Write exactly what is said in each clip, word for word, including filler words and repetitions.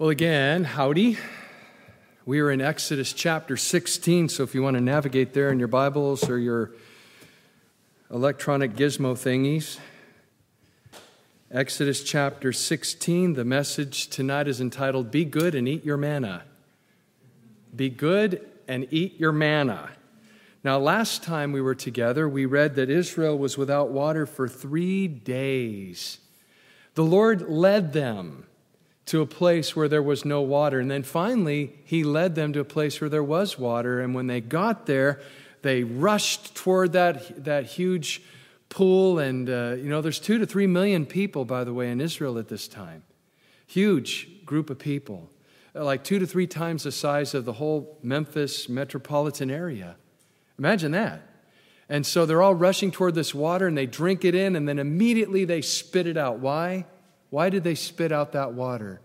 Well, again, howdy. We are in Exodus chapter sixteen, so if you want to navigate there in your Bibles or your electronic gizmo thingies, Exodus chapter sixteen, the message tonight is entitled, Be Good and Eat Your Manna. Be good and eat your manna. Now, last time we were together, we read that Israel was without water for three days. The Lord led them to a place where there was no water. And then finally, he led them to a place where there was water. And when they got there, they rushed toward that, that huge pool. And, uh, you know, there's two to three million people, by the way, in Israel at this time. Huge group of people, like two to three times the size of the whole Memphis metropolitan area. Imagine that. And so they're all rushing toward this water, and they drink it in, and then immediately they spit it out. Why? Why did they spit out that water?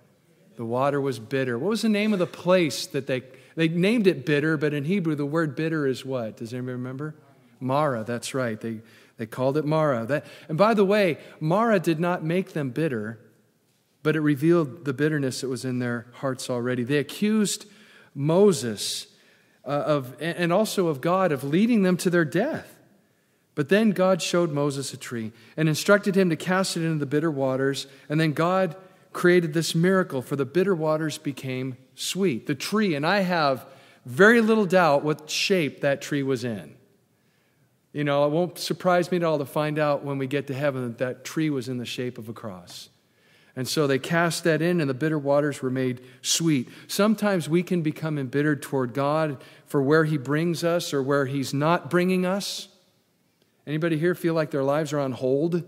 The water was bitter. What was the name of the place that they, they named it bitter, but in Hebrew, the word bitter is what? Does anybody remember? Mara, that's right. They, they called it Mara. That, and by the way, Mara did not make them bitter, but it revealed the bitterness that was in their hearts already. They accused Moses uh, of, and also of God of leading them to their death. But then God showed Moses a tree and instructed him to cast it into the bitter waters. And then God created this miracle, for the bitter waters became sweet. The tree, and I have very little doubt what shape that tree was in. You know, it won't surprise me at all to find out when we get to heaven that that tree was in the shape of a cross. And so they cast that in, and the bitter waters were made sweet. Sometimes we can become embittered toward God for where he brings us or where he's not bringing us. Anybody here feel like their lives are on hold?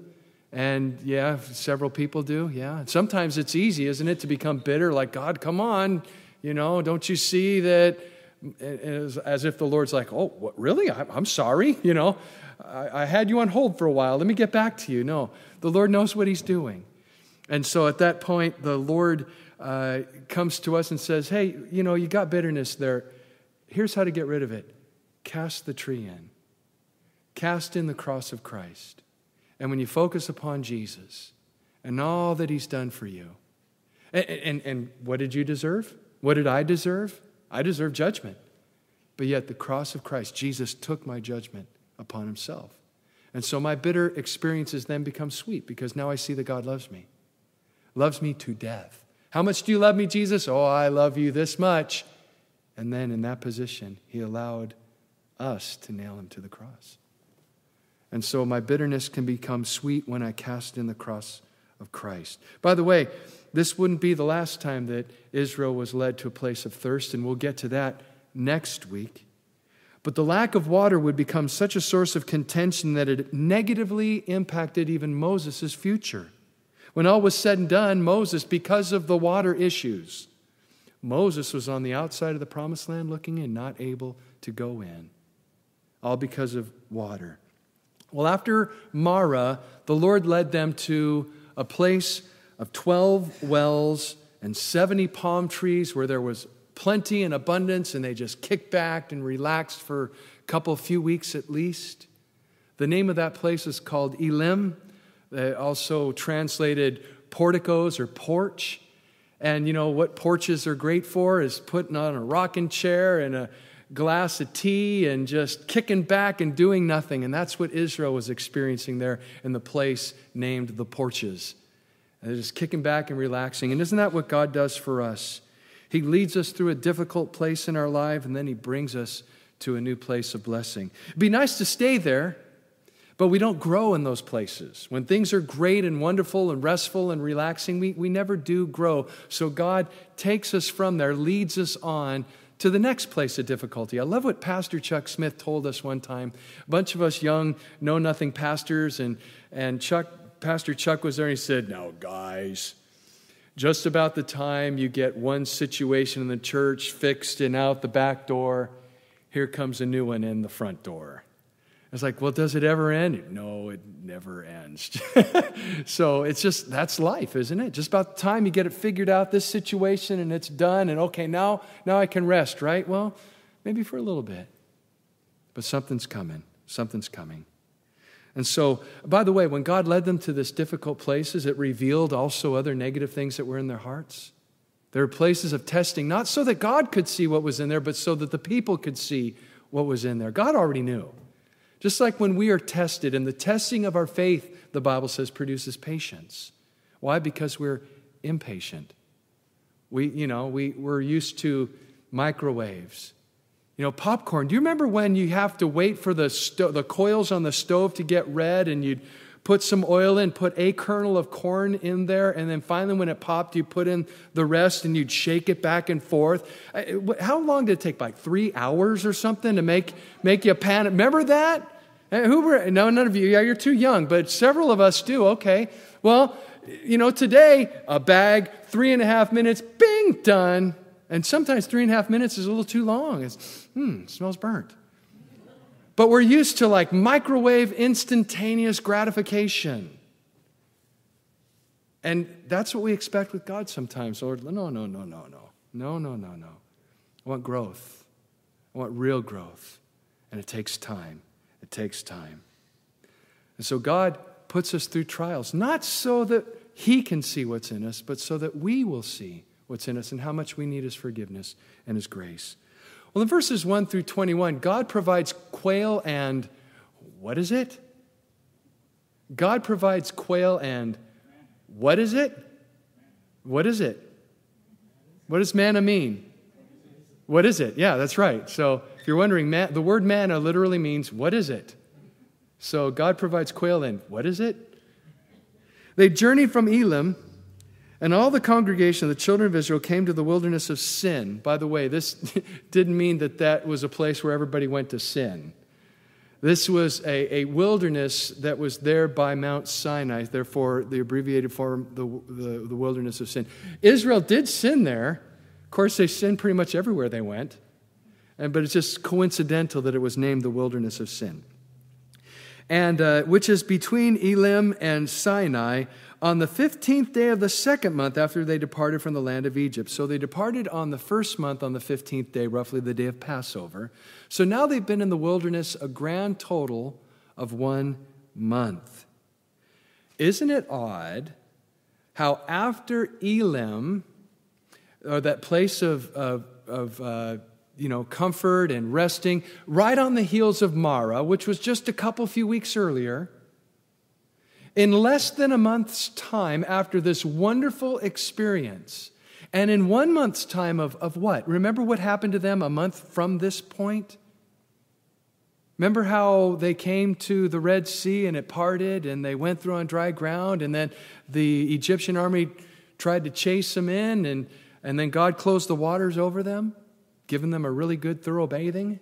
And yeah, several people do, yeah. Sometimes it's easy, isn't it, to become bitter, like, God, come on, you know, don't you see that, as if the Lord's like, oh, what, really? I'm sorry, you know, I had you on hold for a while. Let me get back to you. No, the Lord knows what he's doing. And so at that point, the Lord uh, comes to us and says, hey, you know, you got bitterness there. Here's how to get rid of it. Cast the tree in. Cast in the cross of Christ. And when you focus upon Jesus and all that he's done for you, and, and, and what did you deserve? What did I deserve? I deserve judgment. But yet the cross of Christ, Jesus took my judgment upon himself. And so my bitter experiences then become sweet, because now I see that God loves me. Loves me to death. How much do you love me, Jesus? Oh, I love you this much. And then in that position, he allowed us to nail him to the cross. And so my bitterness can become sweet when I cast in the cross of Christ. By the way, this wouldn't be the last time that Israel was led to a place of thirst, and we'll get to that next week. But the lack of water would become such a source of contention that it negatively impacted even Moses' future. When all was said and done, Moses, because of the water issues, Moses was on the outside of the promised land looking in, not able to go in, all because of water. Well, after Mara, the Lord led them to a place of twelve wells and seventy palm trees where there was plenty and abundance, and they just kicked back and relaxed for a couple, few weeks at least. The name of that place is called Elim. They also translated porticos or porch. And you know what porches are great for is putting on a rocking chair and a glass of tea and just kicking back and doing nothing. And that's what Israel was experiencing there in the place named the porches. And they're just kicking back and relaxing. And isn't that what God does for us? He leads us through a difficult place in our life, and then he brings us to a new place of blessing. It'd be nice to stay there, but we don't grow in those places. When things are great and wonderful and restful and relaxing, we, we never do grow. So God takes us from there, leads us on to the next place of difficulty. I love what Pastor Chuck Smith told us one time. A bunch of us young, know-nothing pastors, and, and Chuck, Pastor Chuck was there, and he said, now, guys, just about the time you get one situation in the church fixed and out the back door, here comes a new one in the front door. I was like, well, does it ever end? No, it never ends. So it's just, that's life, isn't it? Just about the time you get it figured out, this situation, and it's done, and okay, now, now I can rest, right? Well, maybe for a little bit. But something's coming. Something's coming. And so, by the way, when God led them to this difficult places, it revealed also other negative things that were in their hearts. There are places of testing, not so that God could see what was in there, but so that the people could see what was in there. God already knew. Just like when we are tested, and the testing of our faith, the Bible says, produces patience. Why? Because we're impatient. We, you know, we, we're used to microwaves. You know, popcorn. Do you remember when you have to wait for the, sto the coils on the stove to get red, and you'd put some oil in, put a kernel of corn in there, and then finally when it popped, you put in the rest and you'd shake it back and forth? How long did it take? Like three hours or something to make, make you panic? Remember that? Who were, no, none of you. Yeah, you're too young, but several of us do. Okay. Well, you know, today, a bag, three and a half minutes, bing, done. And sometimes three and a half minutes is a little too long. It's, hmm, smells burnt. But we're used to like microwave instantaneous gratification. And that's what we expect with God sometimes. Lord, no, no, no, no, no. No, no, no, no. I want growth. I want real growth. And it takes time. It takes time. And so God puts us through trials, not so that he can see what's in us, but so that we will see what's in us and how much we need his forgiveness and his grace. Well, in verses one through twenty-one, God provides quail and, what is it? God provides quail and, what is it? What is it? What does manna mean? What is it? Yeah, that's right. So if you're wondering, man, the word manna literally means, what is it? So God provides quail and, what is it? They journeyed from Elim, and all the congregation of the children of Israel came to the wilderness of Sin. By the way, this didn't mean that that was a place where everybody went to sin. This was a, a wilderness that was there by Mount Sinai, therefore the abbreviated form, the, the, the wilderness of Sin. Israel did sin there. Of course, they sinned pretty much everywhere they went. And, but it's just coincidental that it was named the wilderness of Sin. And uh, which is between Elim and Sinai, on the fifteenth day of the second month after they departed from the land of Egypt. So they departed on the first month on the fifteenth day, roughly the day of Passover. So now they've been in the wilderness a grand total of one month. Isn't it odd how after Elim, or that place of, of, of uh, you know, comfort and resting, right on the heels of Mara, which was just a couple few weeks earlier, in less than a month's time after this wonderful experience, and in one month's time of, of what? Remember what happened to them a month from this point? Remember how they came to the Red Sea and it parted and they went through on dry ground, and then the Egyptian army tried to chase them in, and, and then God closed the waters over them, giving them a really good thorough bathing?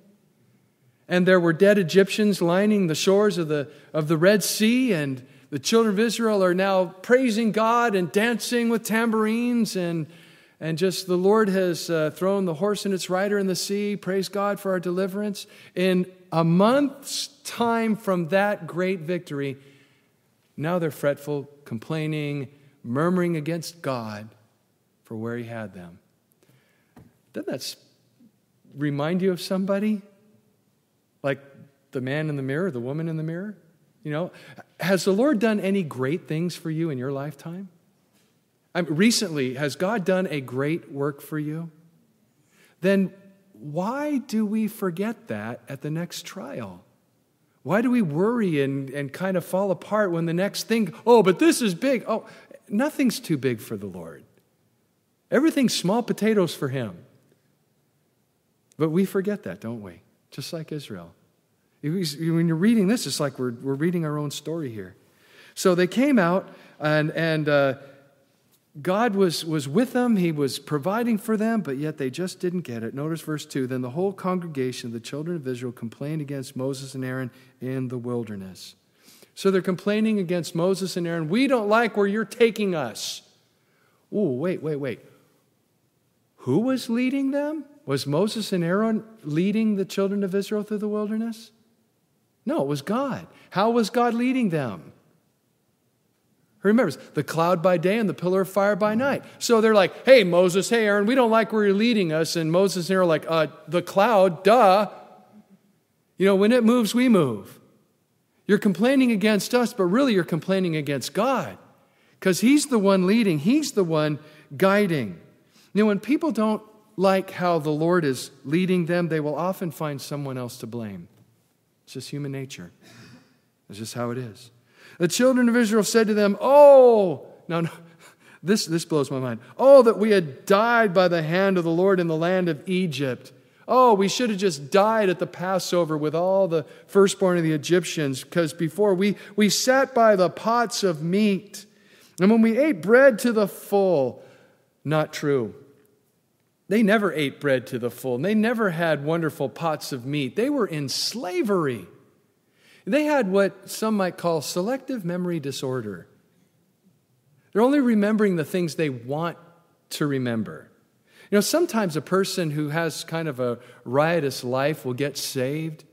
And there were dead Egyptians lining the shores of the, of the Red Sea, and the children of Israel are now praising God and dancing with tambourines, and, and just the Lord has uh, thrown the horse and its rider in the sea. Praise God for our deliverance. In a month's time from that great victory, now they're fretful, complaining, murmuring against God for where he had them. Doesn't that remind you of somebody? Like the man in the mirror, the woman in the mirror? You know, has the Lord done any great things for you in your lifetime? I mean, recently, has God done a great work for you? Then why do we forget that at the next trial? Why do we worry and, and kind of fall apart when the next thing, oh, but this is big. Oh, nothing's too big for the Lord. Everything's small potatoes for him. But we forget that, don't we? Just like Israel. When you're reading this, it's like we're, we're reading our own story here. So they came out, and, and uh, God was, was with them. He was providing for them, but yet they just didn't get it. Notice verse two, then the whole congregation, the children of Israel, complained against Moses and Aaron in the wilderness. So they're complaining against Moses and Aaron. We don't like where you're taking us. Oh, wait, wait, wait. Who was leading them? Was Moses and Aaron leading the children of Israel through the wilderness? No, it was God. How was God leading them? He remembers the cloud by day and the pillar of fire by night. So they're like, hey, Moses, hey, Aaron, we don't like where you're leading us. And Moses and Aaron are like, uh, the cloud, duh. You know, when it moves, we move. You're complaining against us, but really you're complaining against God, because he's the one leading. He's the one guiding. Now, when people don't like how the Lord is leading them, they will often find someone else to blame. It's just human nature. It's just how it is. The children of Israel said to them, oh, no, no, this, this blows my mind. Oh, that we had died by the hand of the Lord in the land of Egypt. Oh, we should have just died at the Passover with all the firstborn of the Egyptians, because before we, we sat by the pots of meat, and when we ate bread to the full. Not true. They never ate bread to the full, and they never had wonderful pots of meat. They were in slavery. They had what some might call selective memory disorder. They're only remembering the things they want to remember. You know, sometimes a person who has kind of a riotous life will get saved.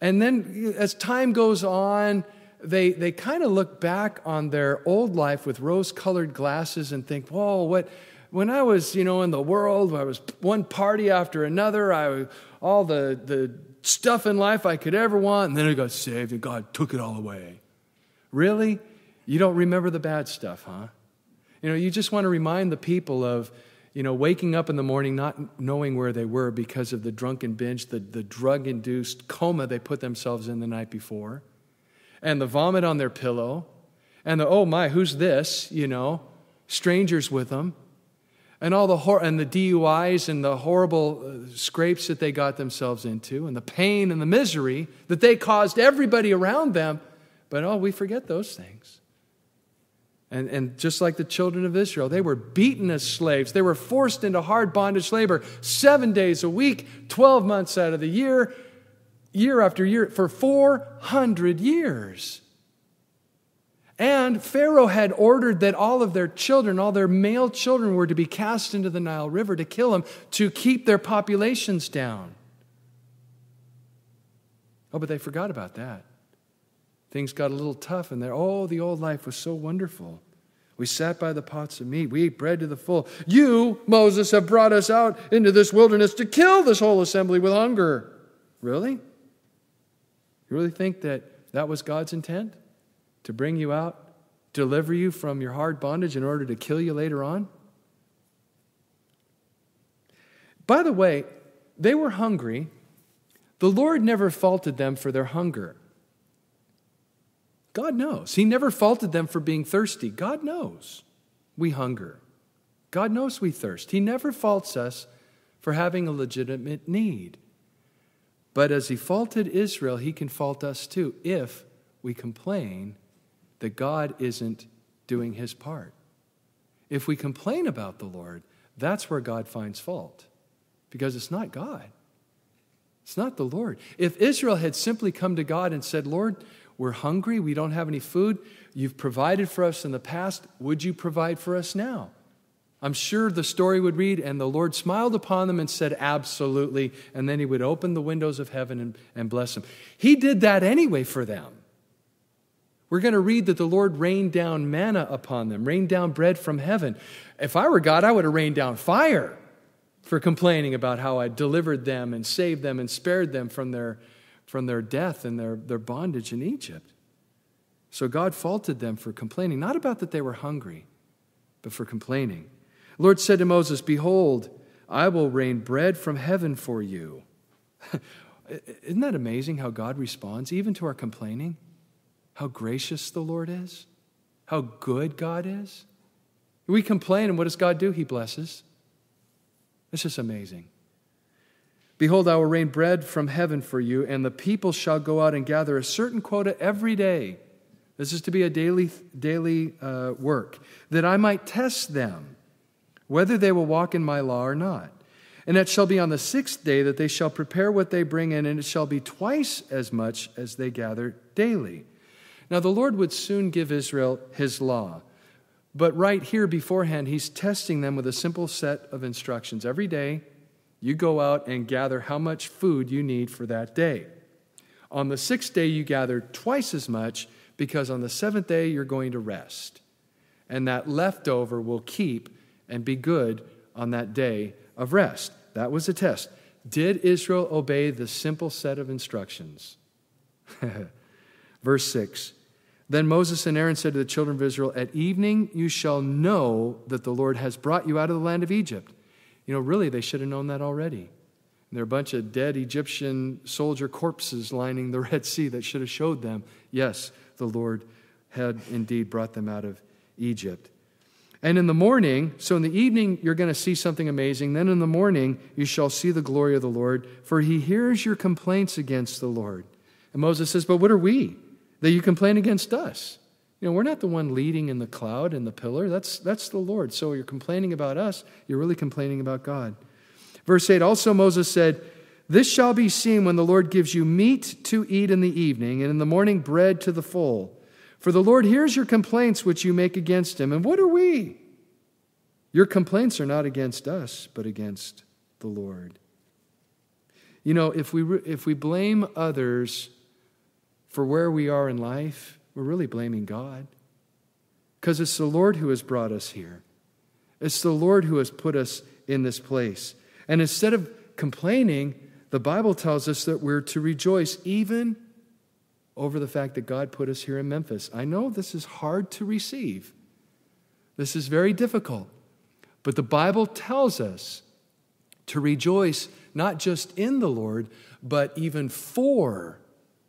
And then as time goes on, they, they kind of look back on their old life with rose-colored glasses and think, whoa, what... When I was, you know, in the world, I was one party after another. I all the, the stuff in life I could ever want. And then I got saved and God took it all away. Really? You don't remember the bad stuff, huh? You know, you just want to remind the people of, you know, waking up in the morning not knowing where they were because of the drunken binge, the, the drug-induced coma they put themselves in the night before, and the vomit on their pillow, and the, oh my, who's this, you know, strangers with them. And all the hor and the D U Is and the horrible uh, scrapes that they got themselves into, and the pain and the misery that they caused everybody around them. But oh, we forget those things. And, and just like the children of Israel, they were beaten as slaves. They were forced into hard bondage labor seven days a week, twelve months out of the year, year after year, for four hundred years. And Pharaoh had ordered that all of their children, all their male children, were to be cast into the Nile River to kill them, to keep their populations down. Oh, but they forgot about that. Things got a little tough, and oh, the old life was so wonderful. We sat by the pots of meat. We ate bread to the full. You, Moses, have brought us out into this wilderness to kill this whole assembly with hunger. Really? You really think that that was God's intent? To bring you out, deliver you from your hard bondage in order to kill you later on? By the way, they were hungry. The Lord never faulted them for their hunger. God knows. He never faulted them for being thirsty. God knows we hunger. God knows we thirst. He never faults us for having a legitimate need. But as He faulted Israel, He can fault us too if we complain that God isn't doing His part. If we complain about the Lord, that's where God finds fault, because it's not God. It's not the Lord. If Israel had simply come to God and said, Lord, we're hungry, we don't have any food, you've provided for us in the past, would you provide for us now? I'm sure the story would read, and the Lord smiled upon them and said, absolutely, and then He would open the windows of heaven and, and bless them. He did that anyway for them. We're going to read that the Lord rained down manna upon them, rained down bread from heaven. If I were God, I would have rained down fire for complaining about how I delivered them and saved them and spared them from their, from their death and their, their bondage in Egypt. So God faulted them for complaining, not about that they were hungry, but for complaining. The Lord said to Moses, behold, I will rain bread from heaven for you. Isn't that amazing how God responds even to our complaining? How gracious the Lord is, how good God is. We complain, and what does God do? He blesses. It's just amazing. Behold, I will rain bread from heaven for you, and the people shall go out and gather a certain quota every day. This is to be a daily, daily uh, work, that I might test them, whether they will walk in my law or not. And it shall be on the sixth day that they shall prepare what they bring in, and it shall be twice as much as they gather daily. Now, the Lord would soon give Israel His law. But right here beforehand, He's testing them with a simple set of instructions. Every day, you go out and gather how much food you need for that day. On the sixth day, you gather twice as much, because on the seventh day, you're going to rest. And that leftover will keep and be good on that day of rest. That was a test. Did Israel obey the simple set of instructions? Verse six. Then Moses and Aaron said to the children of Israel, at evening you shall know that the Lord has brought you out of the land of Egypt. You know, really, they should have known that already. And there are a bunch of dead Egyptian soldier corpses lining the Red Sea that should have showed them, yes, the Lord had indeed brought them out of Egypt. And in the morning, so in the evening, you're going to see something amazing. Then in the morning, you shall see the glory of the Lord, for he hears your complaints against the Lord. And Moses says, but what are we that you complain against us? You know, we're not the one leading in the cloud and the pillar. That's, that's the Lord. So you're complaining about us. You're really complaining about God. Verse eight, also Moses said, this shall be seen when the Lord gives you meat to eat in the evening, and in the morning bread to the full. For the Lord hears your complaints which you make against him. And what are we? Your complaints are not against us, but against the Lord. You know, if we, if we blame others for where we are in life, we're really blaming God, because it's the Lord who has brought us here. It's the Lord who has put us in this place. And instead of complaining, the Bible tells us that we're to rejoice even over the fact that God put us here in Memphis. I know this is hard to receive. This is very difficult. But the Bible tells us to rejoice not just in the Lord, but even for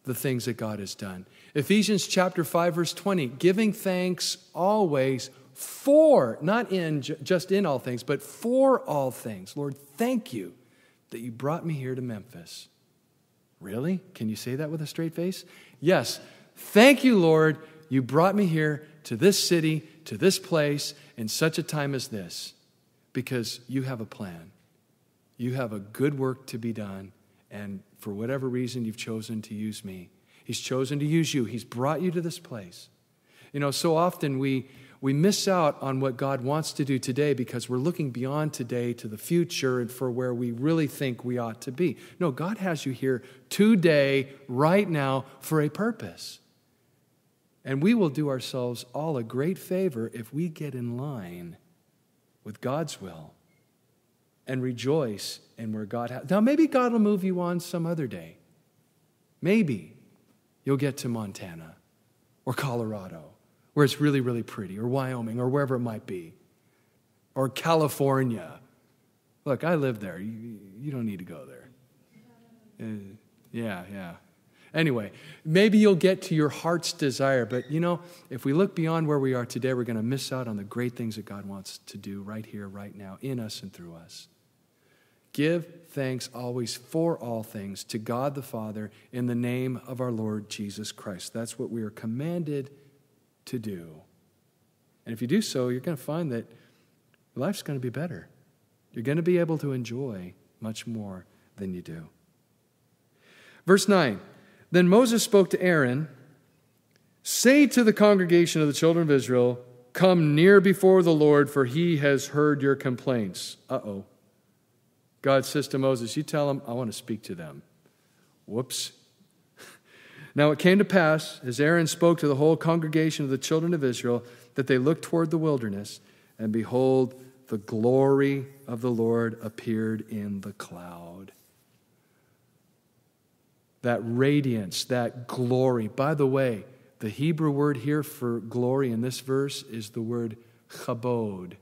the things that God has done. Ephesians chapter five, verse twenty, giving thanks always for, not in, just in all things, but for all things. Lord, thank you that you brought me here to Memphis. Really? Can you say that with a straight face? Yes. Thank you, Lord, you brought me here to this city, to this place, in such a time as this, because you have a plan. You have a good work to be done, and for whatever reason, you've chosen to use me. He's chosen to use you. He's brought you to this place. You know, so often we, we miss out on what God wants to do today because we're looking beyond today to the future and for where we really think we ought to be. No, God has you here today, right now, for a purpose. And we will do ourselves all a great favor if we get in line with God's will and rejoice in where God has. Now, maybe God will move you on some other day. Maybe you'll get to Montana or Colorado, where it's really, really pretty, or Wyoming, or wherever it might be, or California. Look, I live there. You, you don't need to go there. Uh, yeah, yeah. Anyway, maybe you'll get to your heart's desire, but you know, if we look beyond where we are today, we're going to miss out on the great things that God wants to do right here, right now, in us and through us. Give thanks always for all things to God the Father in the name of our Lord Jesus Christ. That's what we are commanded to do. And if you do so, you're going to find that life's going to be better. You're going to be able to enjoy much more than you do. Verse nine, then Moses spoke to Aaron, say to the congregation of the children of Israel, come near before the Lord, for he has heard your complaints. Uh-oh. God says to Moses, you tell them, I want to speak to them. Whoops. Now it came to pass, as Aaron spoke to the whole congregation of the children of Israel, that they looked toward the wilderness, and behold, the glory of the Lord appeared in the cloud. That radiance, that glory. By the way, the Hebrew word here for glory in this verse is the word chabod,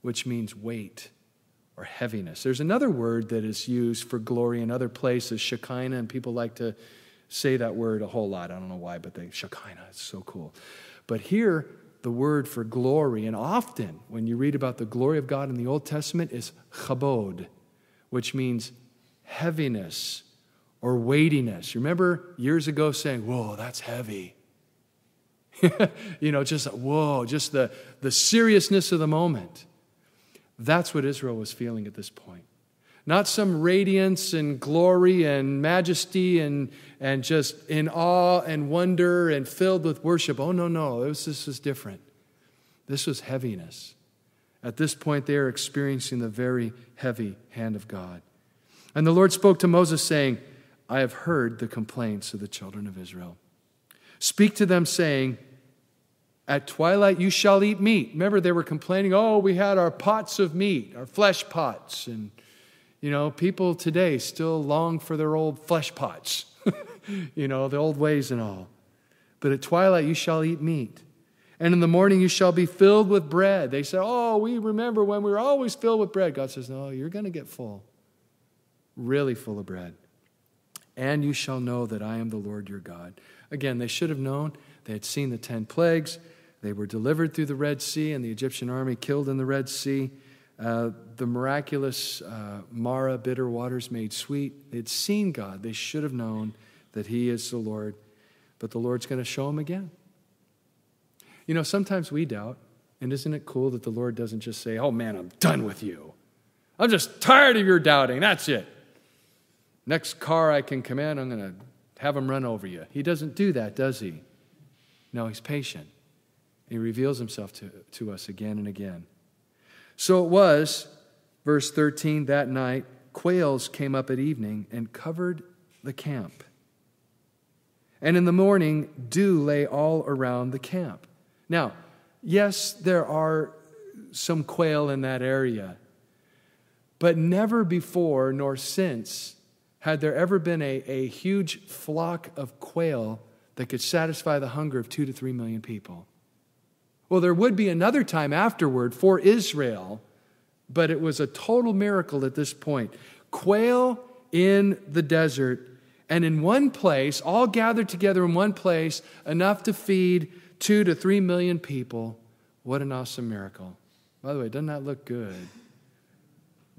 which means weight or heaviness. There's another word that is used for glory in other places, Shekinah, and people like to say that word a whole lot. I don't know why, but they, Shekinah, it's so cool. But here, the word for glory, and often when you read about the glory of God in the Old Testament, is chabod, which means heaviness or weightiness. You remember years ago saying, whoa, that's heavy. You know, just, whoa, just the, the seriousness of the moment. That's what Israel was feeling at this point. Not some radiance and glory and majesty and, and just in awe and wonder and filled with worship. Oh, no, no, it was, this was different. This was heaviness. At this point, they are experiencing the very heavy hand of God. And the Lord spoke to Moses, saying, I have heard the complaints of the children of Israel. Speak to them, saying, at twilight you shall eat meat. Remember, they were complaining, oh, we had our pots of meat, our flesh pots. And, you know, people today still long for their old flesh pots, you know, the old ways and all. But at twilight you shall eat meat. And in the morning you shall be filled with bread. They say, oh, we remember when we were always filled with bread. God says, no, you're going to get full. Really full of bread. And you shall know that I am the Lord your God. Again, they should have known. They had seen the ten plagues. They were delivered through the Red Sea and the Egyptian army killed in the Red Sea. Uh, the miraculous uh, Mara, bitter waters made sweet. They had seen God. They should have known that he is the Lord. But the Lord's going to show them again. You know, sometimes we doubt, and isn't it cool that the Lord doesn't just say, oh man, I'm done with you. I'm just tired of your doubting. That's it. Next car I can command, I'm going to have him run over you. He doesn't do that, does he? No, he's patient. He reveals himself to, to us again and again. So it was, verse thirteen, that night, quails came up at evening and covered the camp. And in the morning, dew lay all around the camp. Now, yes, there are some quail in that area, but never before nor since had there ever been a, a huge flock of quail that could satisfy the hunger of two to three million people. Well, there would be another time afterward for Israel, but it was a total miracle at this point. Quail in the desert, and in one place, all gathered together in one place, enough to feed Two to three million people. What an awesome miracle. By the way, doesn't that look good? It'd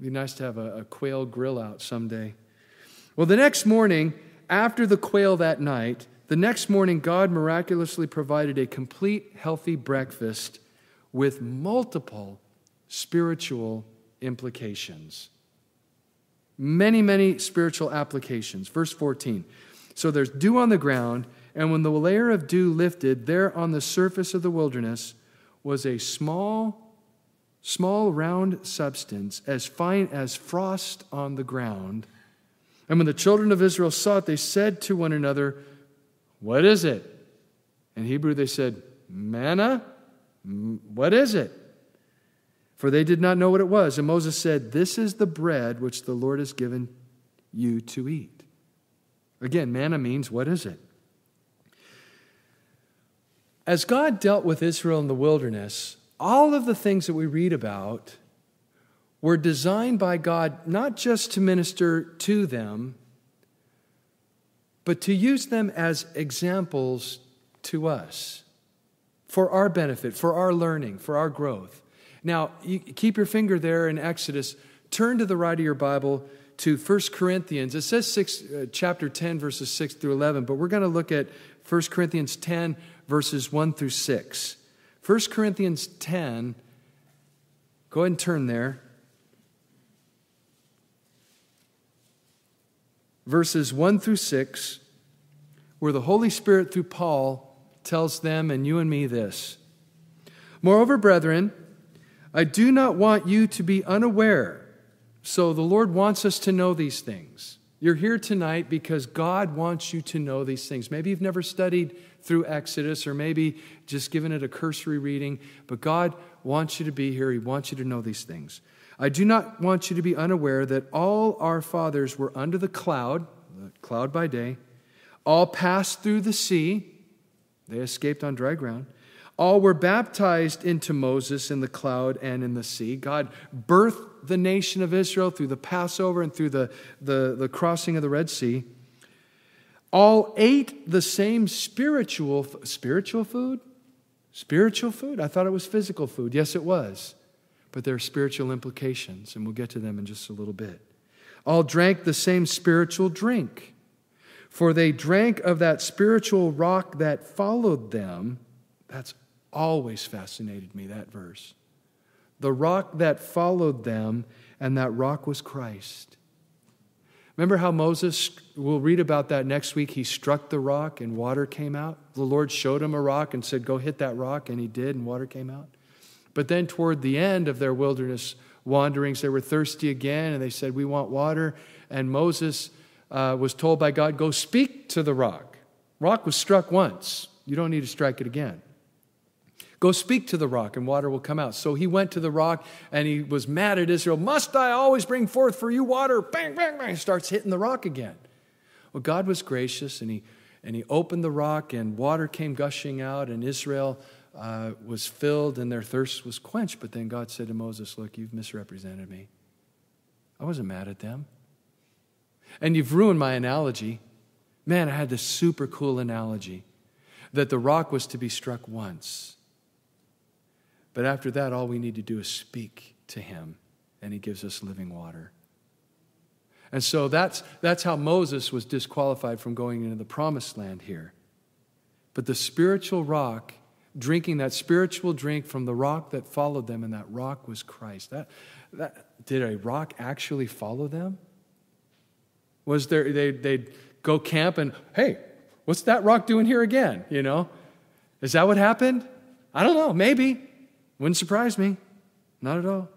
be nice to have a, a quail grill out someday. Well, the next morning, after the quail that night, the next morning, God miraculously provided a complete healthy breakfast with multiple spiritual implications. Many, many spiritual applications. Verse fourteen. So there's dew on the ground, and when the layer of dew lifted, there on the surface of the wilderness was a small, small round substance as fine as frost on the ground. And when the children of Israel saw it, they said to one another, what is it? In Hebrew they said, manna? What is it? For they did not know what it was. And Moses said, this is the bread which the Lord has given you to eat. Again, manna means what is it? As God dealt with Israel in the wilderness, all of the things that we read about were designed by God not just to minister to them, but to use them as examples to us for our benefit, for our learning, for our growth. Now, you keep your finger there in Exodus. Turn to the right of your Bible to First Corinthians. It says six, uh, chapter ten, verses six through eleven, but we're going to look at First Corinthians ten, verses one through six. First Corinthians ten, go ahead and turn there. Verses one through six, where the Holy Spirit through Paul tells them and you and me this. Moreover, brethren, I do not want you to be unaware. So the Lord wants us to know these things. You're here tonight because God wants you to know these things. Maybe you've never studied through Exodus, or maybe just given it a cursory reading, but God wants you to be here. He wants you to know these things. I do not want you to be unaware that all our fathers were under the cloud, the cloud by day, all passed through the sea, they escaped on dry ground, all were baptized into Moses in the cloud and in the sea. God birthed the nation of Israel through the Passover and through the, the, the crossing of the Red Sea. All ate the same spiritual, spiritual food? Spiritual food? I thought it was physical food. Yes, it was. But there are spiritual implications, and we'll get to them in just a little bit. All drank the same spiritual drink, for they drank of that spiritual rock that followed them. That's always fascinated me, that verse. The rock that followed them, and that rock was Christ. Remember how Moses, we'll read about that next week, he struck the rock and water came out? The Lord showed him a rock and said, go hit that rock, and he did, and water came out. But then toward the end of their wilderness wanderings, they were thirsty again, and they said, we want water. And Moses uh, was told by God, go speak to the rock. Rock was struck once. You don't need to strike it again. Go speak to the rock and water will come out. So he went to the rock and he was mad at Israel. Must I always bring forth for you water? Bang, bang, bang. Starts hitting the rock again. Well, God was gracious and he, and he opened the rock and water came gushing out and Israel uh, was filled and their thirst was quenched. But then God said to Moses, look, you've misrepresented me. I wasn't mad at them. And you've ruined my analogy. Man, I had this super cool analogy that the rock was to be struck once. But after that, all we need to do is speak to him, and he gives us living water. And so that's, that's how Moses was disqualified from going into the promised land here. But the spiritual rock, drinking that spiritual drink from the rock that followed them, and that rock was Christ. That, that, did a rock actually follow them? Was there, they, they'd go camp and, hey, what's that rock doing here again? You know, is that what happened? I don't know, maybe. Wouldn't surprise me. Not at all.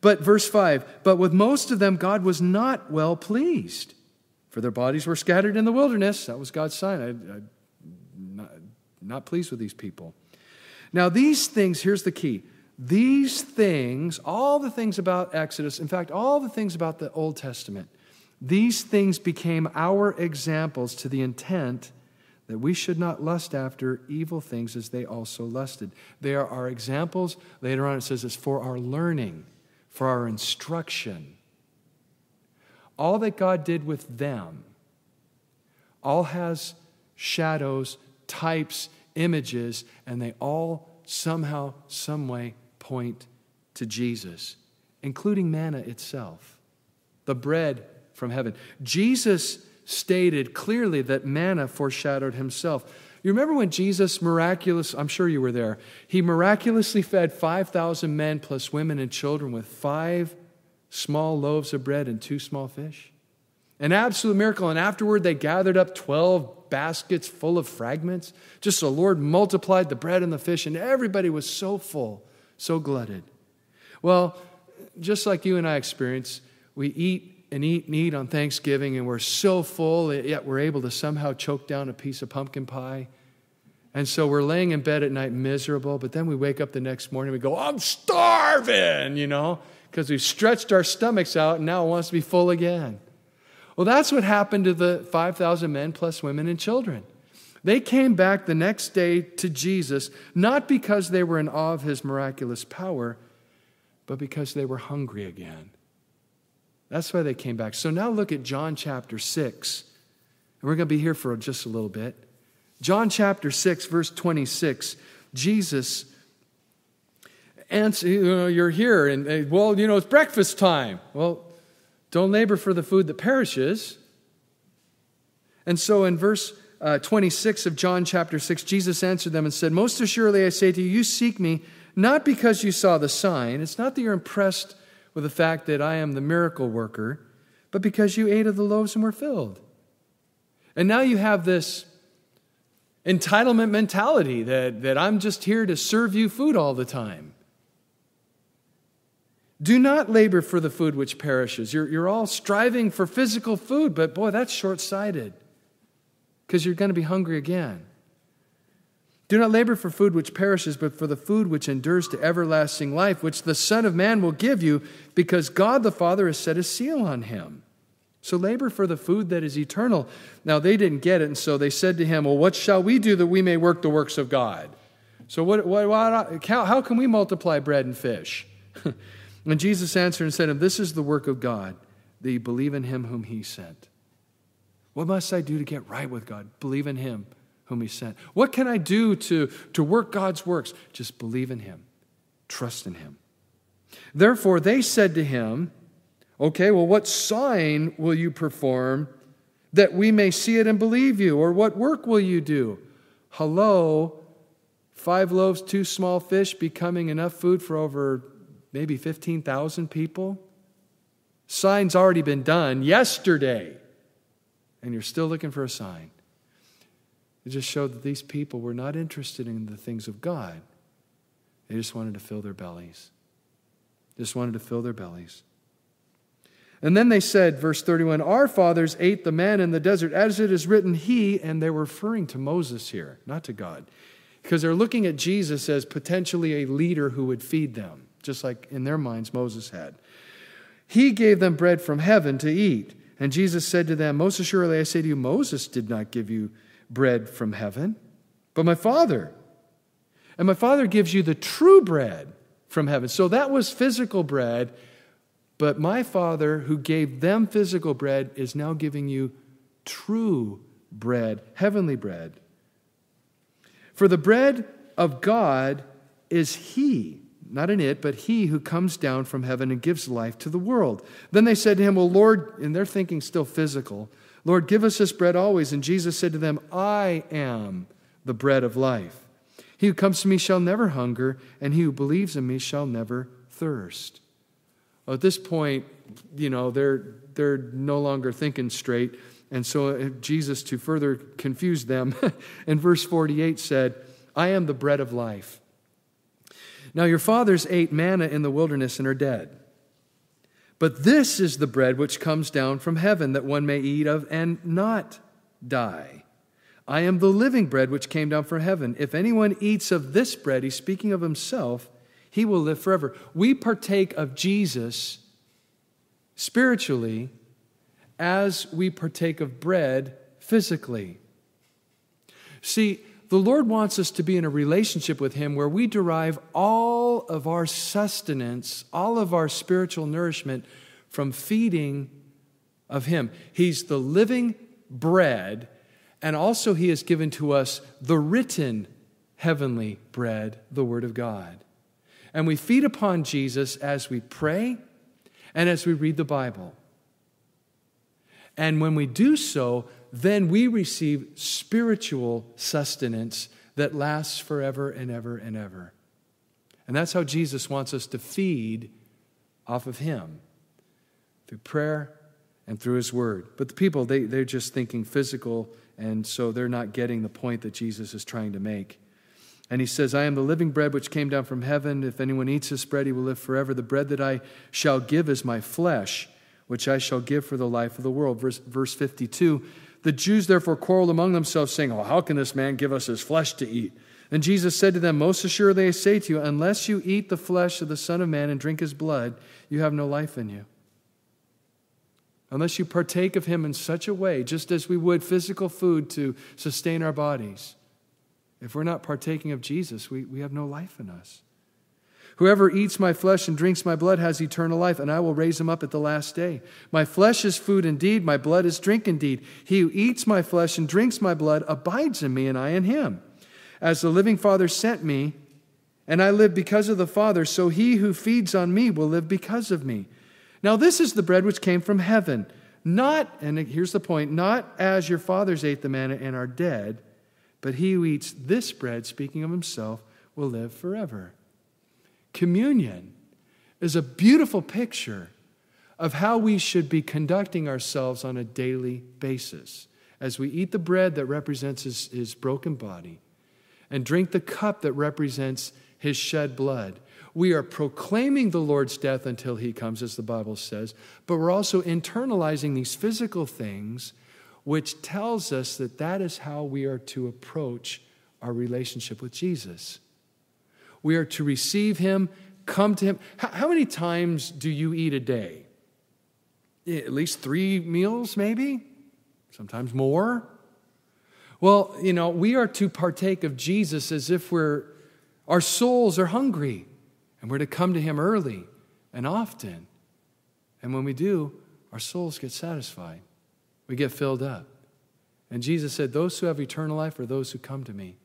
But verse five, but with most of them, God was not well pleased, for their bodies were scattered in the wilderness. That was God's sign. I, I'm not, not pleased with these people. Now these things, here's the key. These things, all the things about Exodus, in fact, all the things about the Old Testament, these things became our examples to the intent that we should not lust after evil things as they also lusted. They are our examples. Later on it says it's for our learning, for our instruction. All that God did with them all has shadows, types, images, and they all somehow, some way point to Jesus, including manna itself, the bread from heaven. Jesus stated clearly that manna foreshadowed himself. You remember when Jesus miraculous, I'm sure you were there, he miraculously fed five thousand men plus women and children with five small loaves of bread and two small fish? An absolute miracle. And afterward, they gathered up twelve baskets full of fragments. Just the Lord multiplied the bread and the fish, and everybody was so full, so glutted. Well, just like you and I experience, we eat and eat and eat on Thanksgiving, and we're so full, yet we're able to somehow choke down a piece of pumpkin pie. And so we're laying in bed at night miserable, but then we wake up the next morning, we go, I'm starving, you know, because we've stretched our stomachs out, and now it wants to be full again. Well, that's what happened to the five thousand men plus women and children. They came back the next day to Jesus, not because they were in awe of his miraculous power, but because they were hungry again. That's why they came back. So now look at John chapter six. And we're going to be here for just a little bit. John chapter six, verse twenty-six. Jesus answers, you know, you're here, and, well, you know, it's breakfast time. Well, don't labor for the food that perishes. And so in verse uh, twenty-six of John chapter six, Jesus answered them and said, most assuredly I say to you, you seek me not because you saw the sign. It's not that you're impressed with the fact that I am the miracle worker, but because you ate of the loaves and were filled. And now you have this entitlement mentality that, that I'm just here to serve you food all the time. Do not labor for the food which perishes. You're, you're all striving for physical food, but boy, that's short-sighted, because you're going to be hungry again. Do not labor for food which perishes, but for the food which endures to everlasting life, which the Son of Man will give you, because God the Father has set his seal on him. So labor for the food that is eternal. Now they didn't get it, and so they said to him, well, what shall we do that we may work the works of God? So what? what, what how, how can we multiply bread and fish? And Jesus answered and said to him, this is the work of God, that you believe in him whom he sent. What must I do to get right with God? Believe in him whom he sent. What can I do to, to work God's works? Just believe in him. Trust in him. Therefore, they said to him, okay, well, what sign will you perform that we may see it and believe you? Or what work will you do? Hello, five loaves, two small fish, becoming enough food for over maybe fifteen thousand people. Sign's already been done yesterday, and you're still looking for a sign. It just showed that these people were not interested in the things of God. They just wanted to fill their bellies. Just wanted to fill their bellies. And then they said, verse thirty-one, our fathers ate the manna in the desert, as it is written, he, and they were referring to Moses here, not to God, because they're looking at Jesus as potentially a leader who would feed them, just like in their minds Moses had. He gave them bread from heaven to eat. And Jesus said to them, most assuredly I say to you, Moses did not give you bread from heaven, but my Father. And my Father gives you the true bread from heaven. So that was physical bread, but my Father who gave them physical bread is now giving you true bread, heavenly bread. For the bread of God is he, not an it, but he who comes down from heaven and gives life to the world. Then they said to him, well, Lord, and they're thinking still physical, Lord, give us this bread always. And Jesus said to them, I am the bread of life. He who comes to me shall never hunger, and he who believes in me shall never thirst. Well, at this point, you know, they're, they're no longer thinking straight. And so Jesus, to further confuse them, in verse forty-eight said, I am the bread of life. Now your fathers ate manna in the wilderness and are dead. But this is the bread which comes down from heaven, that one may eat of and not die. I am the living bread which came down from heaven. If anyone eats of this bread, he's speaking of himself, he will live forever. We partake of Jesus spiritually as we partake of bread physically. See, the Lord wants us to be in a relationship with him where we derive all of our sustenance, all of our spiritual nourishment from feeding of him. He's the living bread. And also he has given to us the written heavenly bread, the Word of God. And we feed upon Jesus as we pray and as we read the Bible. And when we do so, then we receive spiritual sustenance that lasts forever and ever and ever. And that's how Jesus wants us to feed off of him, through prayer and through his Word. But the people, they, they're just thinking physical. And so they're not getting the point that Jesus is trying to make. And he says, I am the living bread which came down from heaven. If anyone eats this bread, he will live forever. The bread that I shall give is my flesh, which I shall give for the life of the world. Verse, verse fifty-two, the Jews therefore quarreled among themselves, saying, oh, how can this man give us his flesh to eat? And Jesus said to them, most assuredly I say to you, unless you eat the flesh of the Son of Man and drink his blood, you have no life in you. Unless you partake of him in such a way, just as we would physical food to sustain our bodies. If we're not partaking of Jesus, we, we have no life in us. Whoever eats my flesh and drinks my blood has eternal life, and I will raise him up at the last day. My flesh is food indeed, my blood is drink indeed. He who eats my flesh and drinks my blood abides in me, and I in him. As the living Father sent me, and I live because of the Father, so he who feeds on me will live because of me. Now this is the bread which came from heaven, not, and here's the point, not as your fathers ate the manna and are dead, but he who eats this bread, speaking of himself, will live forever. Communion is a beautiful picture of how we should be conducting ourselves on a daily basis as we eat the bread that represents his, his broken body and drink the cup that represents his shed blood. We are proclaiming the Lord's death until he comes, as the Bible says, but we're also internalizing these physical things, which tells us that that is how we are to approach our relationship with Jesus. We are to receive him, come to him. How many times do you eat a day? At least three meals, maybe? Sometimes more? Well, you know, we are to partake of Jesus as if we're, our souls are hungry. And we're to come to him early and often. And when we do, our souls get satisfied. We get filled up. And Jesus said, those who have eternal life are those who come to me.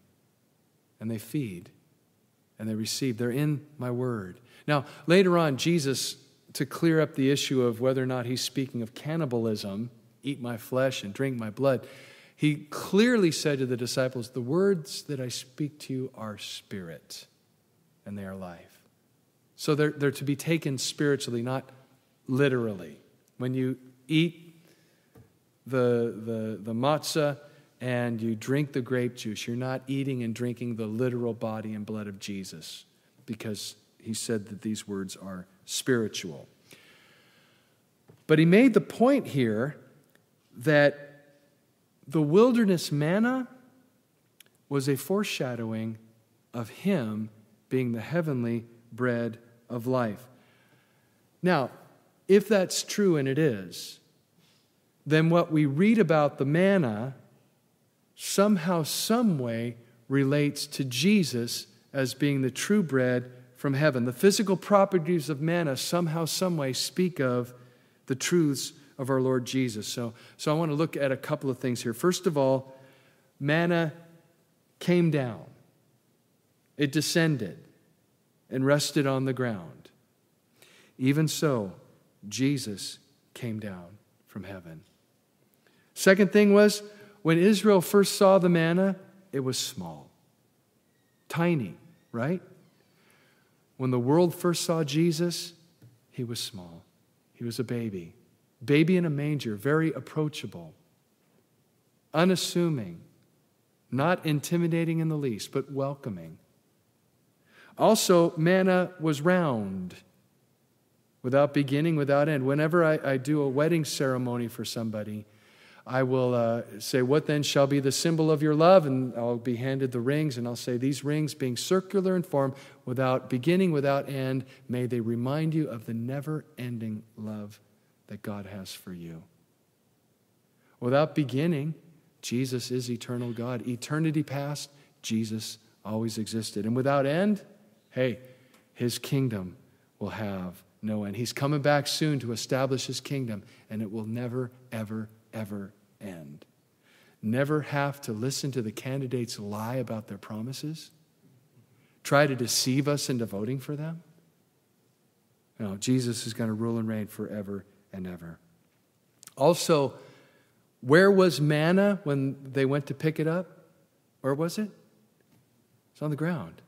And they feed. And they receive. They're in my word. Now, later on, Jesus, to clear up the issue of whether or not he's speaking of cannibalism, eat my flesh and drink my blood, he clearly said to the disciples, the words that I speak to you are spirit, and they are life. So they're, they're to be taken spiritually, not literally. When you eat the, the, the matzah and you drink the grape juice, you're not eating and drinking the literal body and blood of Jesus, because he said that these words are spiritual. But he made the point here that the wilderness manna was a foreshadowing of him being the heavenly bread of life. Now, if that's true, and it is, then what we read about the manna somehow, some way relates to Jesus as being the true bread from heaven. The physical properties of manna somehow, some way speak of the truths of our Lord Jesus. So, so I want to look at a couple of things here. First of all, manna came down. It descended and rested on the ground. Even so, Jesus came down from heaven. Second thing was, when Israel first saw the manna, it was small. Tiny, right? When the world first saw Jesus, he was small. He was a baby. Baby in a manger, very approachable, unassuming, not intimidating in the least, but welcoming. Also, manna was round, without beginning, without end. Whenever I, I do a wedding ceremony for somebody, I will uh, say, what then shall be the symbol of your love? And I'll be handed the rings, and I'll say, these rings being circular in form, without beginning, without end, may they remind you of the never-ending love that God has for you. Without beginning, Jesus is eternal God. Eternity past, Jesus always existed. And without end, hey, his kingdom will have no end. He's coming back soon to establish his kingdom, and it will never, ever, ever end. Never have to listen to the candidates lie about their promises, try to deceive us into voting for them. No, Jesus is going to rule and reign forever and ever. Also, where was manna when they went to pick it up? Where was it? It's on the ground.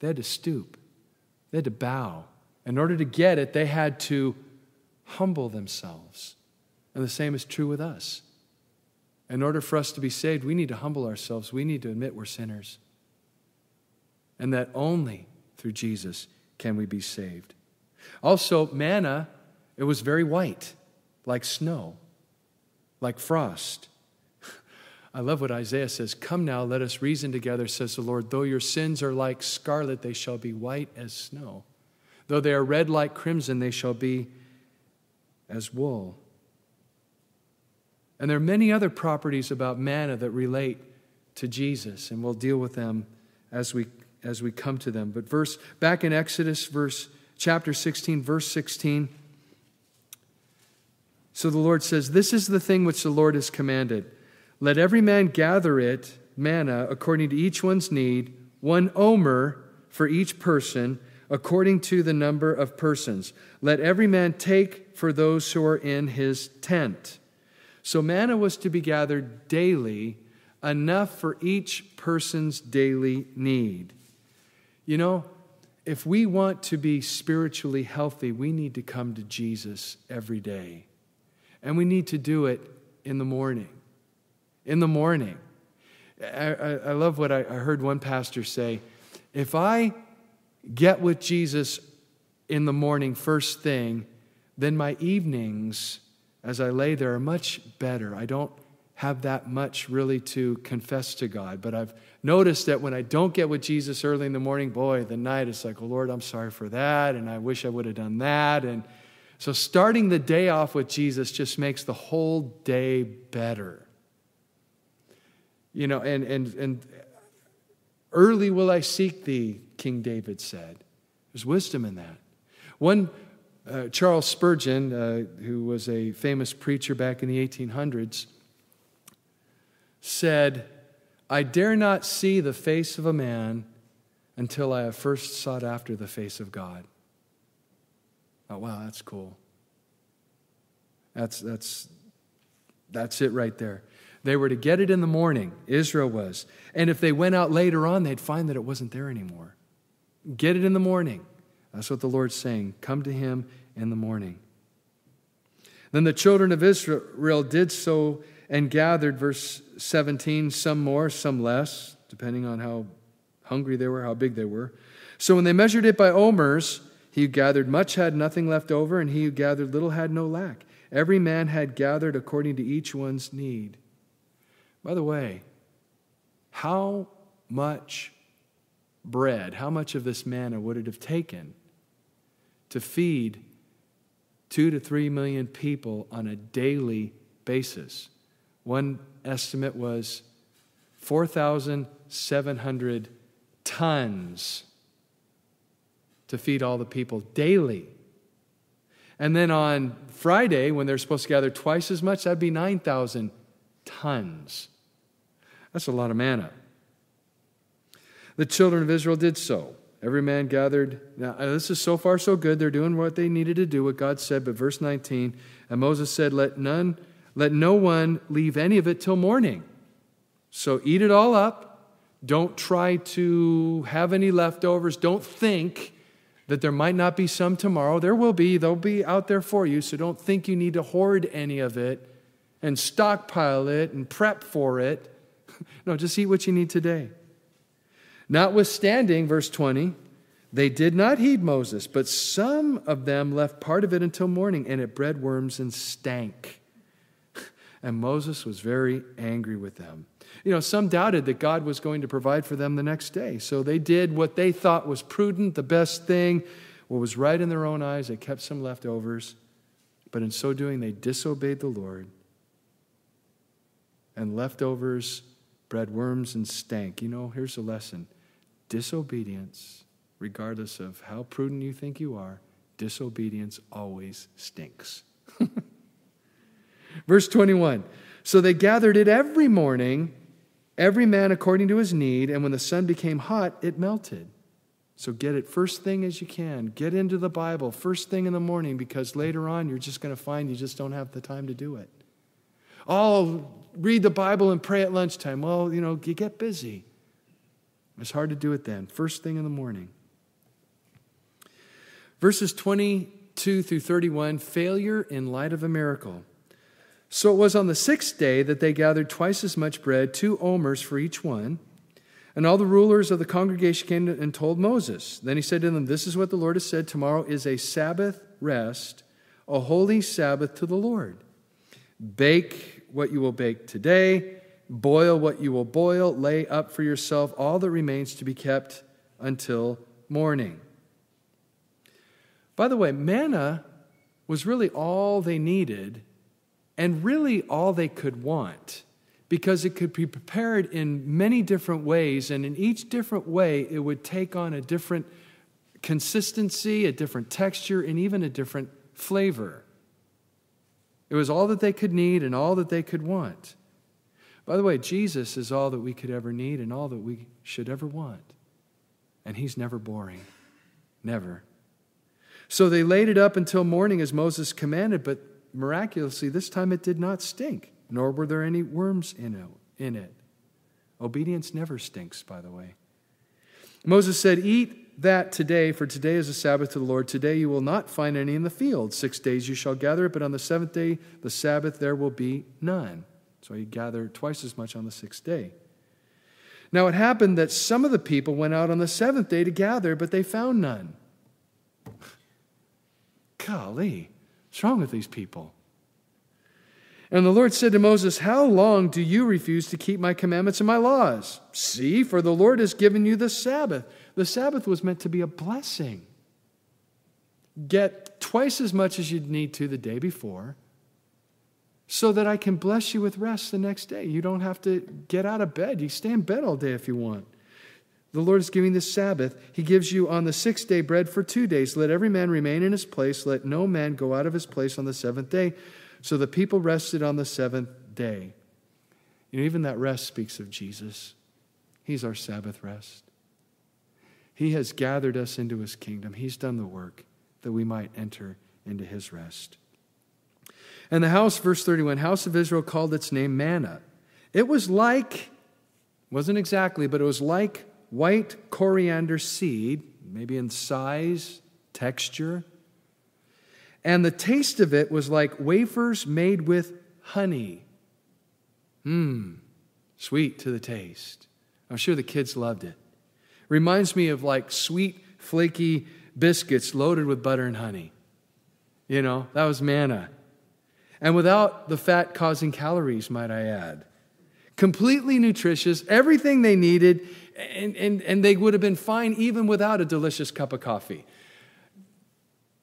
They had to stoop. They had to bow. In order to get it, they had to humble themselves. And the same is true with us. In order for us to be saved, we need to humble ourselves. We need to admit we're sinners. And that only through Jesus can we be saved. Also, manna, it was very white, like snow, like frost. I love what Isaiah says, come now, let us reason together, says the Lord. Though your sins are like scarlet, they shall be white as snow. Though they are red like crimson, they shall be as wool. And there are many other properties about manna that relate to Jesus, and we'll deal with them as we, as we come to them. But verse back in Exodus, verse chapter sixteen, verse sixteen, so the Lord says, this is the thing which the Lord has commanded. Let every man gather it, manna, according to each one's need, one omer for each person, according to the number of persons. Let every man take for those who are in his tent. So manna was to be gathered daily, enough for each person's daily need. You know, if we want to be spiritually healthy, we need to come to Jesus every day. And we need to do it in the morning. In the morning. I, I, I love what I, I heard one pastor say. If I get with Jesus in the morning first thing, then my evenings as I lay there are much better. I don't have that much really to confess to God. But I've noticed that when I don't get with Jesus early in the morning, boy, the night it's like, oh, Lord, I'm sorry for that. And I wish I would have done that. And so starting the day off with Jesus just makes the whole day better. You know, and and and early will I seek thee, King David said. There's wisdom in that. One, uh, Charles Spurgeon, uh, who was a famous preacher back in the eighteen hundreds, said, I dare not see the face of a man until I have first sought after the face of God. Oh, wow, that's cool. That's, that's, that's it right there. They were to get it in the morning. Israel was. And if they went out later on, they'd find that it wasn't there anymore. Get it in the morning. That's what the Lord's saying. Come to him in the morning. Then the children of Israel did so and gathered, verse seventeen, some more, some less, depending on how hungry they were, how big they were. So when they measured it by omers, he who gathered much had nothing left over, and he who gathered little had no lack. Every man had gathered according to each one's need. By the way, how much bread, how much of this manna would it have taken to feed two to three million people on a daily basis? One estimate was four thousand seven hundred tons to feed all the people daily. And then on Friday, when they're supposed to gather twice as much, that'd be nine thousand tons. That's a lot of manna. The children of Israel did so. Every man gathered. Now, this is so far so good. They're doing what they needed to do, what God said. But verse nineteen, and Moses said, let none, let no one leave any of it till morning. So eat it all up. Don't try to have any leftovers. Don't think that there might not be some tomorrow. There will be. They'll be out there for you. So don't think you need to hoard any of it and stockpile it and prep for it. No, just eat what you need today. Notwithstanding, verse twenty, they did not heed Moses, but some of them left part of it until morning, and it bred worms and stank. And Moses was very angry with them. You know, some doubted that God was going to provide for them the next day. So they did what they thought was prudent, the best thing, what was right in their own eyes. They kept some leftovers. But in so doing, they disobeyed the Lord. And leftovers bred worms and stank. You know, here's a lesson. Disobedience, regardless of how prudent you think you are, disobedience always stinks. Verse twenty-one, so they gathered it every morning, every man according to his need, and when the sun became hot, it melted. So get it first thing as you can. Get into the Bible first thing in the morning, because later on you're just going to find you just don't have the time to do it. Oh, read the Bible and pray at lunchtime. Well, you know, you get busy. It's hard to do it then. First thing in the morning. Verses twenty-two through thirty-one, failure in light of a miracle. So it was on the sixth day that they gathered twice as much bread, two omers for each one. And all the rulers of the congregation came and told Moses. Then he said to them, this is what the Lord has said. Tomorrow is a Sabbath rest, a holy Sabbath to the Lord. Bake what you will bake today. Boil what you will boil. Lay up for yourself all that remains to be kept until morning. By the way, manna was really all they needed, and really all they could want, because it could be prepared in many different ways, and in each different way it would take on a different consistency, a different texture, and even a different flavor. It was all that they could need and all that they could want. By the way, Jesus is all that we could ever need and all that we should ever want. And he's never boring. Never. So they laid it up until morning as Moses commanded, but miraculously, this time it did not stink, nor were there any worms in it. Obedience never stinks, by the way. Moses said, eat that today, for today is a Sabbath to the Lord. Today you will not find any in the field. Six days you shall gather it, but on the seventh day, the Sabbath, there will be none. So he gathered twice as much on the sixth day. Now it happened that some of the people went out on the seventh day to gather, but they found none. Golly. What's wrong with these people? And the Lord said to Moses, how long do you refuse to keep my commandments and my laws? See, for the Lord has given you the Sabbath. The Sabbath was meant to be a blessing. Get twice as much as you'd need to the day before, so that I can bless you with rest the next day. You don't have to get out of bed. You stay in bed all day if you want. The Lord is giving the Sabbath. He gives you on the sixth day bread for two days. Let every man remain in his place. Let no man go out of his place on the seventh day. So the people rested on the seventh day. You know, even that rest speaks of Jesus. He's our Sabbath rest. He has gathered us into his kingdom. He's done the work that we might enter into his rest. And the house, verse thirty-one, house of Israel called its name manna. It was like, wasn't exactly, but it was like white coriander seed, maybe in size, texture. And the taste of it was like wafers made with honey. Mmm, sweet to the taste. I'm sure the kids loved it. Reminds me of like sweet, flaky biscuits loaded with butter and honey. You know, that was manna. And without the fat causing calories, might I add. Completely nutritious, everything they needed, And, and, and they would have been fine even without a delicious cup of coffee.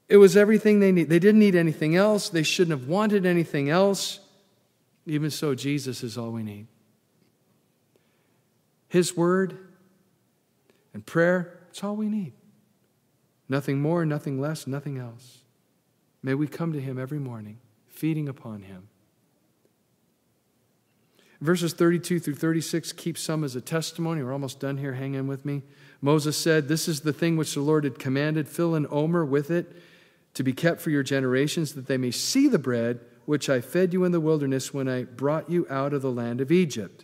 It was everything they need. They didn't need anything else. They shouldn't have wanted anything else. Even so, Jesus is all we need. His word and prayer, it's all we need. Nothing more, nothing less, nothing else. May we come to him every morning, feeding upon him. Verses thirty-two through thirty-six, keep some as a testimony. We're almost done here. Hang in with me. Moses said, this is the thing which the Lord had commanded. Fill an omer with it to be kept for your generations, that they may see the bread which I fed you in the wilderness when I brought you out of the land of Egypt.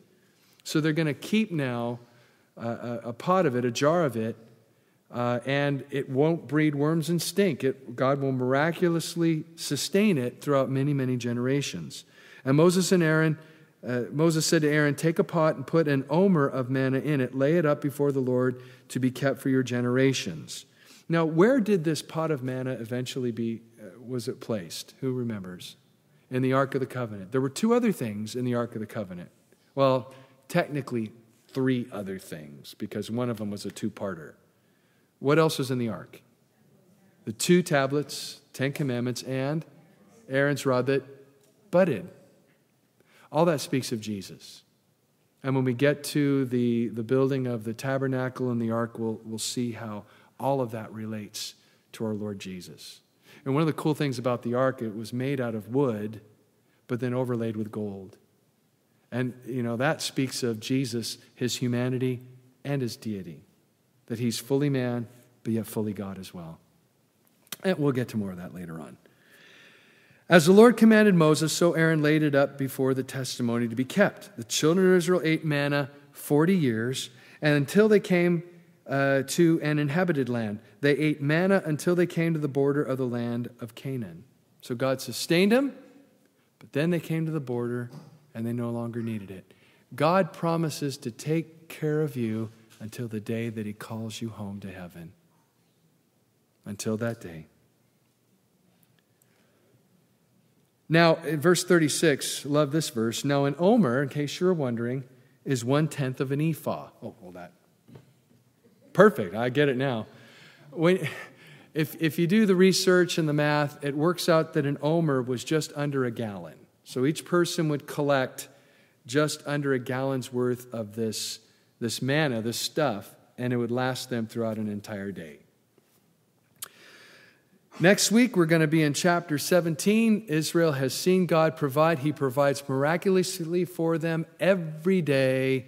So they're going to keep now a, a, a pot of it, a jar of it, uh, and it won't breed worms and stink. It, God will miraculously sustain it throughout many, many generations. And Moses and Aaron... Uh, Moses said to Aaron, take a pot and put an omer of manna in it. Lay it up before the Lord to be kept for your generations. Now, where did this pot of manna eventually be, uh, was it placed? Who remembers? In the Ark of the Covenant. There were two other things in the Ark of the Covenant. Well, technically three other things, because one of them was a two-parter. What else was in the Ark? The two tablets, Ten Commandments, and Aaron's rod that budded. All that speaks of Jesus. And when we get to the, the building of the tabernacle and the ark, we'll, we'll see how all of that relates to our Lord Jesus. And one of the cool things about the ark, it was made out of wood, but then overlaid with gold. And, you know, that speaks of Jesus, his humanity and his deity, that he's fully man, but yet fully God as well. And we'll get to more of that later on. As the Lord commanded Moses, so Aaron laid it up before the testimony to be kept. The children of Israel ate manna forty years, and until they came uh, to an inhabited land. They ate manna until they came to the border of the land of Canaan. So God sustained them, but then they came to the border, and they no longer needed it. God promises to take care of you until the day that he calls you home to heaven. Until that day. Now, in verse thirty-six, love this verse. Now, an omer, in case you were wondering, is one-tenth of an ephah. Oh, well, that. Perfect. I get it now. When, if, if you do the research and the math, it works out that an omer was just under a gallon. So each person would collect just under a gallon's worth of this, this manna, this stuff, and it would last them throughout an entire day. Next week, we're going to be in chapter seventeen. Israel has seen God provide. He provides miraculously for them every day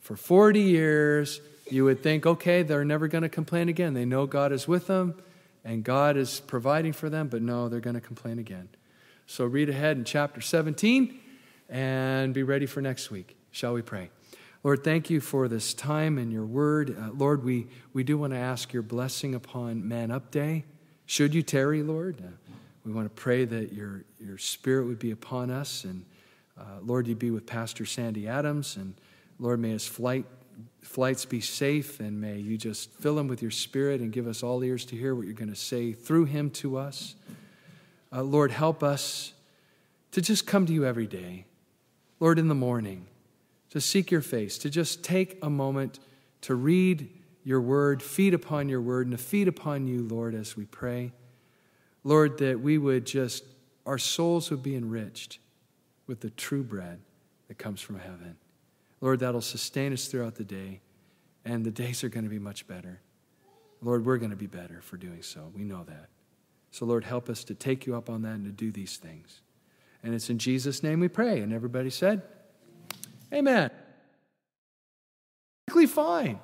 for forty years. You would think, okay, they're never going to complain again. They know God is with them, and God is providing for them, but no, they're going to complain again. So read ahead in chapter seventeen and be ready for next week. Shall we pray? Lord, thank you for this time and your word. Uh, Lord, we, we do want to ask your blessing upon Man Up Day. Should you tarry, Lord, uh, we want to pray that your, your spirit would be upon us. And, uh, Lord, you be with Pastor Sandy Adams. And, Lord, may his flight, flights be safe. And may you just fill him with your spirit and give us all ears to hear what you're going to say through him to us. Uh, Lord, help us to just come to you every day. Lord, in the morning, to seek your face, to just take a moment to read your word, feed upon your word, and to feed upon you, Lord, as we pray. Lord, that we would just, our souls would be enriched with the true bread that comes from heaven. Lord, that'll sustain us throughout the day, and the days are going to be much better. Lord, we're going to be better for doing so. We know that. So, Lord, help us to take you up on that and to do these things. And it's in Jesus' name we pray. And everybody said, amen. Perfectly fine.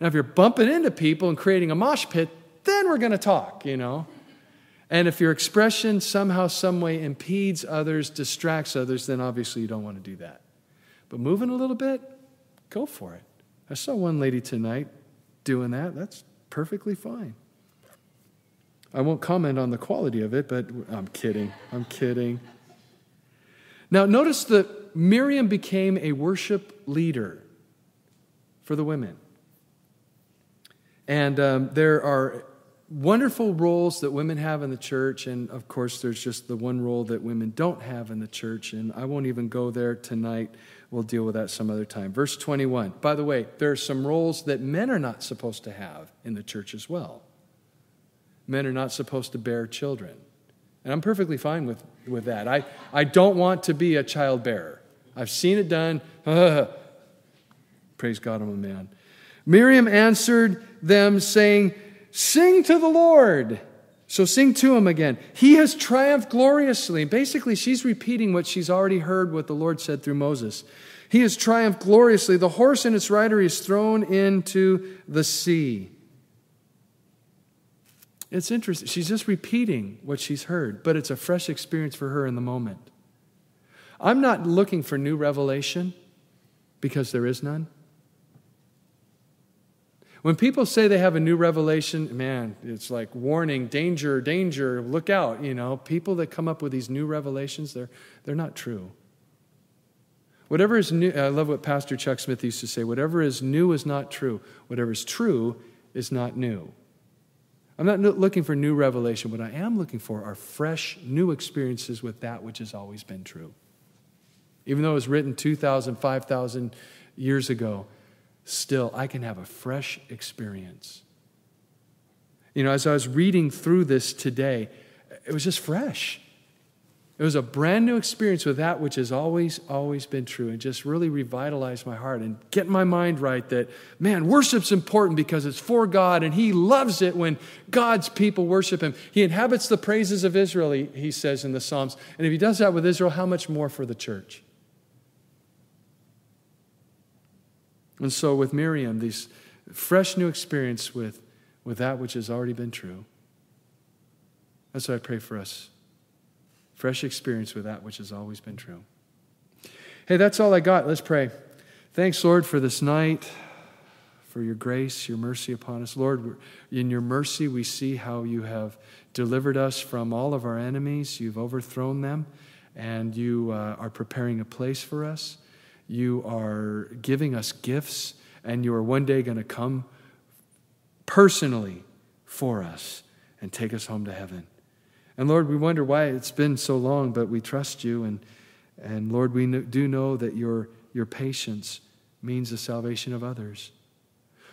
Now, if you're bumping into people and creating a mosh pit, then we're going to talk, you know. And if your expression somehow, some way impedes others, distracts others, then obviously you don't want to do that. But moving a little bit, go for it. I saw one lady tonight doing that. That's perfectly fine. I won't comment on the quality of it, but I'm kidding. I'm kidding. Now, notice that Miriam became a worship leader for the women. And um, there are wonderful roles that women have in the church. And, of course, there's just the one role that women don't have in the church. And I won't even go there tonight. We'll deal with that some other time. Verse twenty-one. By the way, there are some roles that men are not supposed to have in the church as well. Men are not supposed to bear children. And I'm perfectly fine with, with that. I, I don't want to be a child bearer. I've seen it done. Praise God, I'm a man. Miriam answered them, saying, "Sing to the Lord." So sing to him again. "He has triumphed gloriously." Basically, she's repeating what she's already heard, what the Lord said through Moses. "He has triumphed gloriously. The horse and its rider is thrown into the sea." It's interesting. She's just repeating what she's heard, but it's a fresh experience for her in the moment. I'm not looking for new revelation because there is none. When people say they have a new revelation, man, it's like warning, danger, danger, look out, you know. People that come up with these new revelations, they're, they're not true. Whatever is new, I love what Pastor Chuck Smith used to say, whatever is new is not true. Whatever is true is not new. I'm not looking for new revelation. What I am looking for are fresh, new experiences with that which has always been true. Even though it was written two thousand, five thousand years ago, still, I can have a fresh experience. You know, as I was reading through this today, it was just fresh. It was a brand new experience with that which has always, always been true, and just really revitalized my heart and get my mind right that, man, worship's important because it's for God, and he loves it when God's people worship him. He inhabits the praises of Israel, he, he says in the Psalms. And if he does that with Israel, how much more for the church? And so with Miriam, this fresh new experience with, with that which has already been true. That's what I pray for us. Fresh experience with that which has always been true. Hey, that's all I got. Let's pray. Thanks, Lord, for this night, for your grace, your mercy upon us. Lord, in your mercy, we see how you have delivered us from all of our enemies. You've overthrown them, and you uh, are preparing a place for us. You are giving us gifts, and you are one day going to come personally for us and take us home to heaven. And Lord, we wonder why it's been so long, but we trust you. And, and Lord, we do know that your, your patience means the salvation of others.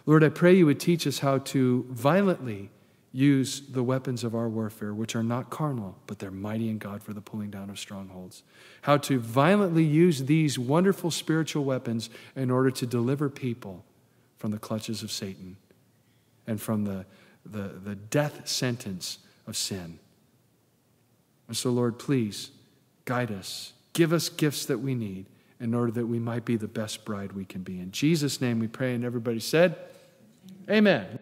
Lord, I pray you would teach us how to violently use the weapons of our warfare, which are not carnal, but they're mighty in God for the pulling down of strongholds. How to violently use these wonderful spiritual weapons in order to deliver people from the clutches of Satan and from the, the, the death sentence of sin. And so, Lord, please guide us. Give us gifts that we need in order that we might be the best bride we can be. In Jesus' name we pray, and everybody said, amen. Amen.